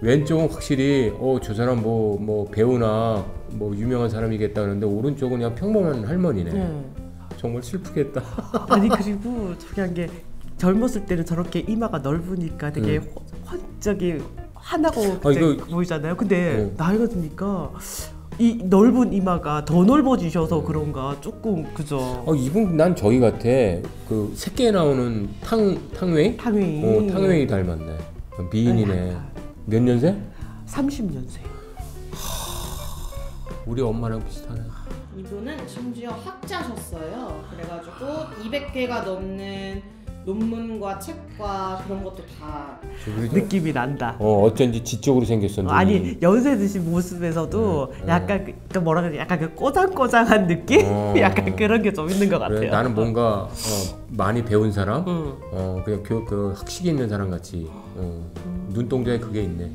왼쪽은 확실히 저 사람 뭐 배우나 뭐 유명한 사람이겠다 그러는데 오른쪽은 그냥 평범한 할머니네. 정말 슬프겠다. 아니 그리고 저기 한 게 젊었을 때는 저렇게 이마가 넓으니까 되게 저기 환하고 보이잖아요. 근데 나이가 드니까 이 넓은 이마가 더 넓어지셔서 그런가 조금 그죠. 이분 난 저기 같아. 그 새끼에 나오는 탕웨이? 탕웨이. 탕웨이 닮았네. 미인이네. 몇 년생? 30년생. 우리 엄마랑 비슷하네. 이분은 심지어 학자셨어요. 그래가지고 200개가 넘는 논문과 책과 그런 것도 다 느낌이 난다. 어쩐지 지적으로 생겼었는데. 아니 연세 드신 모습에서도 약간 그 뭐라 그래, 약간 그 꼬장꼬장한 느낌? 약간 그런 게 좀 있는 것 같아요. 그래, 나는 뭔가 많이 배운 사람, 그냥 그 학식이 있는 사람 같이 눈동자에 그게 있네.